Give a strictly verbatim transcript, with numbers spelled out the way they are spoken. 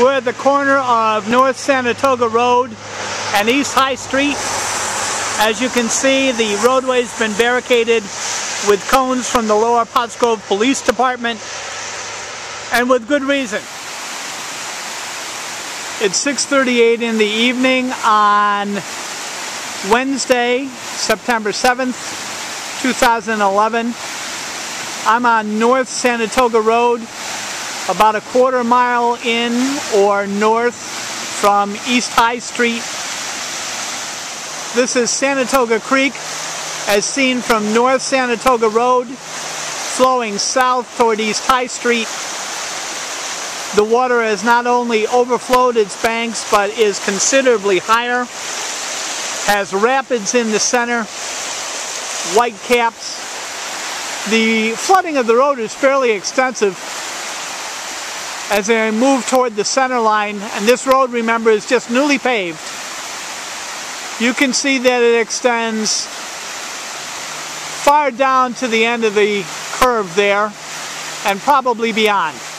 We're at the corner of North Sanatoga Road and East High Street. As you can see, the roadway's been barricaded with cones from the Lower Pottsgrove Police Department, and with good reason. It's six thirty-eight in the evening on Wednesday, September seventh, two thousand eleven. I'm on North Sanatoga Road, about a quarter mile in or north from East High Street. This is Sanatoga Creek, as seen from North Sanatoga Road, flowing south toward East High Street. The water has not only overflowed its banks, but is considerably higher, has rapids in the center, white caps. The flooding of the road is fairly extensive as they move toward the center line, and this road, remember, is just newly paved. You can see that it extends far down to the end of the curve there, and probably beyond.